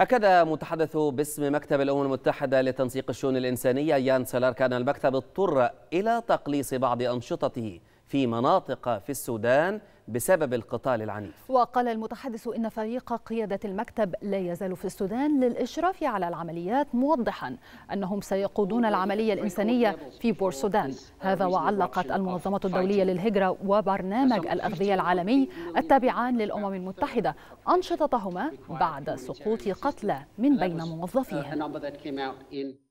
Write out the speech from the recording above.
أكد متحدث باسم مكتب الأمم المتحدة لتنسيق الشؤون الإنسانية يان سلر أن المكتب اضطر إلى تقليص بعض أنشطته في مناطق في السودان بسبب القتال العنيف. وقال المتحدث إن فريق قيادة المكتب لا يزال في السودان للإشراف على العمليات، موضحا أنهم سيقودون العملية الإنسانية في بورسودان. هذا وعلقت المنظمة الدولية للهجرة وبرنامج الأغذية العالمي التابعان للأمم المتحدة أنشطتهما بعد سقوط قتلى من بين موظفيهم.